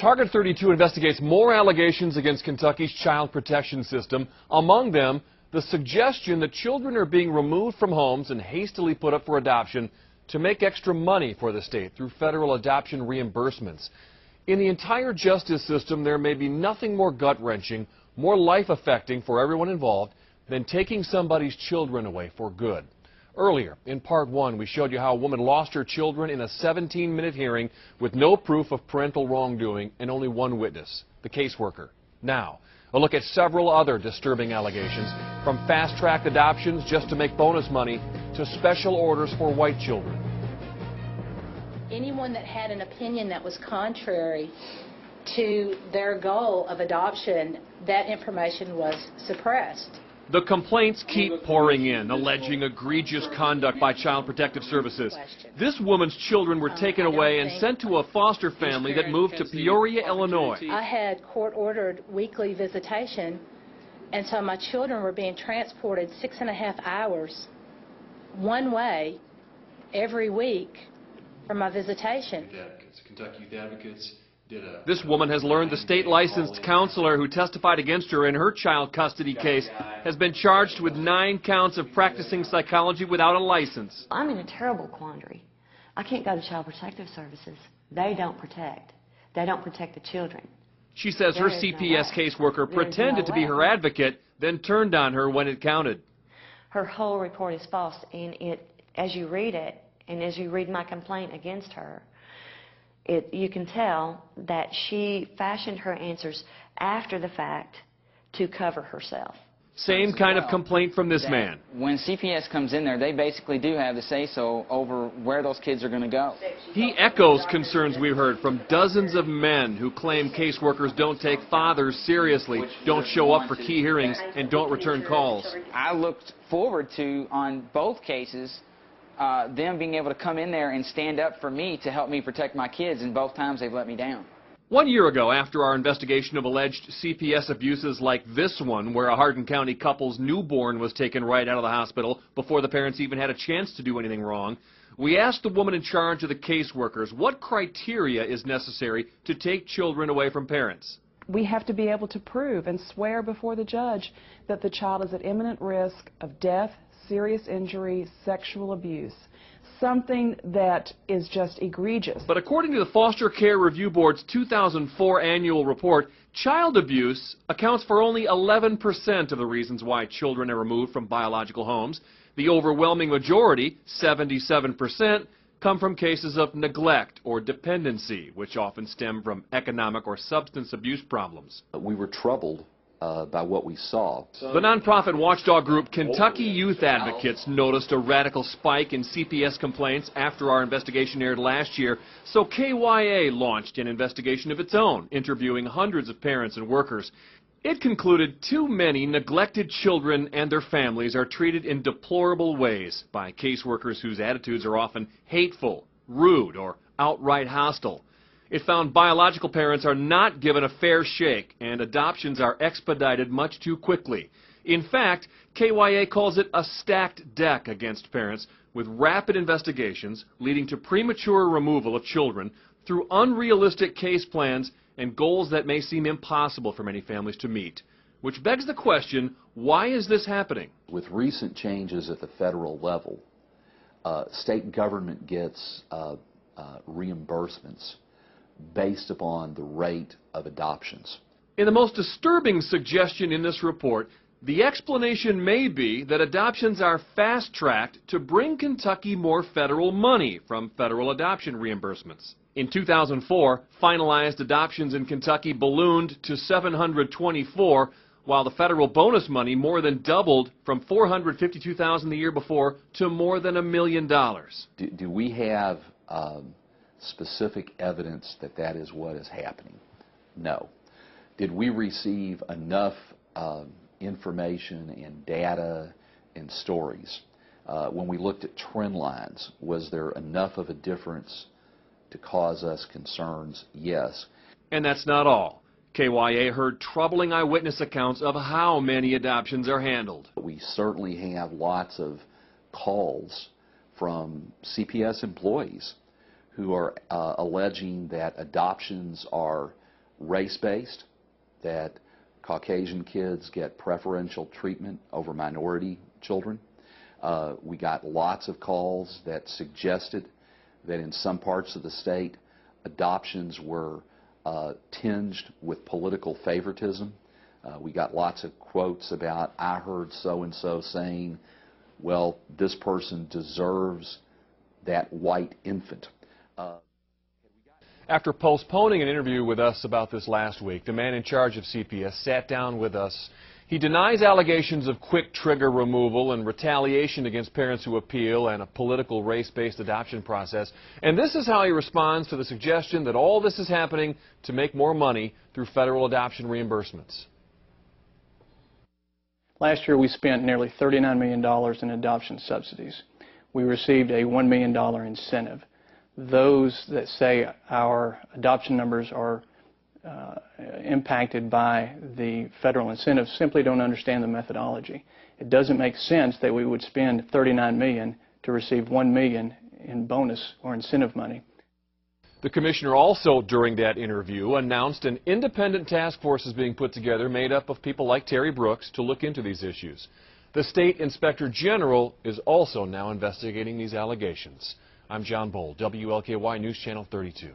Target 32 investigates more allegations against Kentucky's child protection system, among them the suggestion that children are being removed from homes and hastily put up for adoption to make extra money for the state through federal adoption reimbursements. In the entire justice system, there may be nothing more gut-wrenching, more life-affecting for everyone involved than taking somebody's children away for good. Earlier, in Part 1, we showed you how a woman lost her children in a 17-minute hearing with no proof of parental wrongdoing and only one witness, the caseworker. Now, a look at several other disturbing allegations, from fast-tracked adoptions just to make bonus money to special orders for white children. Anyone that had an opinion that was contrary to their goal of adoption, that information was suppressed. The complaints keep pouring in, alleging egregious conduct by Child Protective Services. This woman's children were taken away and sent to a foster family that moved to Peoria, Illinois. I had court-ordered weekly visitation, and so my children were being transported 6.5 hours one way every week for my visitation. Kentucky Youth Advocates. This woman has learned the state licensed counselor who testified against her in her child custody case has been charged with 9 counts of practicing psychology without a license. I'm in a terrible quandary. I can't go to Child Protective Services. They don't protect. They don't protect the children. She says her CPS caseworker pretended to be her advocate, then turned on her when it counted. Her whole report is false, and as you read it, and as you read my complaint against her, you can tell that she fashioned her answers after the fact to cover herself. Same kind of complaint from this man. When CPS comes in there, they basically do have the say-so over where those kids are going to go. He echoes concerns we've heard from dozens of men who claim caseworkers don't take fathers seriously, don't show up for key hearings, and don't return calls. I looked forward to, on both cases, them being able to come in there and stand up for me to help me protect my kids, and both times they've let me down. 1 year ago, after our investigation of alleged CPS abuses like this one, where a Hardin County couple's newborn was taken right out of the hospital before the parents even had a chance to do anything wrong, we asked the woman in charge of the caseworkers what criteria is necessary to take children away from parents. We have to be able to prove and swear before the judge that the child is at imminent risk of death, serious injury, sexual abuse, something that is just egregious. But according to the Foster Care Review Board's 2004 annual report, child abuse accounts for only 11% of the reasons why children are removed from biological homes. The overwhelming majority, 77%, come from cases of neglect or dependency, which often stem from economic or substance abuse problems. We were troubled by what we saw. The nonprofit watchdog group Kentucky Youth Advocates noticed a radical spike in CPS complaints after our investigation aired last year, so KYA launched an investigation of its own, interviewing hundreds of parents and workers. It concluded too many neglected children and their families are treated in deplorable ways by caseworkers whose attitudes are often hateful, rude, or outright hostile. It found biological parents are not given a fair shake, and adoptions are expedited much too quickly. In fact, KYA calls it a stacked deck against parents, with rapid investigations leading to premature removal of children through unrealistic case plans and goals that may seem impossible for many families to meet. Which begs the question, why is this happening? With recent changes at the federal level, state government gets reimbursements based upon the rate of adoptions. In the most disturbing suggestion in this report, the explanation may be that adoptions are fast-tracked to bring Kentucky more federal money from federal adoption reimbursements. In 2004, finalized adoptions in Kentucky ballooned to 724, while the federal bonus money more than doubled from $452,000 the year before to more than $1 million. Do we have specific evidence that that is what is happening? No. Did we receive enough information and data and stories? When we looked at trend lines, was there enough of a difference to cause us concerns? Yes. And that's not all. KYA heard troubling eyewitness accounts of how many adoptions are handled. We certainly have lots of calls from CPS employees who are alleging that adoptions are race-based, that Caucasian kids get preferential treatment over minority children. We got lots of calls that suggested that in some parts of the state, adoptions were tinged with political favoritism. We got lots of quotes about, I heard so-and-so saying, well, this person deserves that white infant. After postponing an interview with us about this last week, the man in charge of CPS sat down with us. He denies allegations of quick trigger removal and retaliation against parents who appeal and a political race-based adoption process. And this is how he responds to the suggestion that all this is happening to make more money through federal adoption reimbursements. Last year we spent nearly $39 million in adoption subsidies. We received a $1 million incentive. Those that say our adoption numbers are impacted by the federal incentives simply don't understand the methodology. It doesn't make sense that we would spend $39 million to receive $1 million in bonus or incentive money. The commissioner also, during that interview, announced an independent task force is being put together made up of people like Terry Brooks to look into these issues. The state inspector general is also now investigating these allegations. I'm John Bowl, WLKY News Channel 32.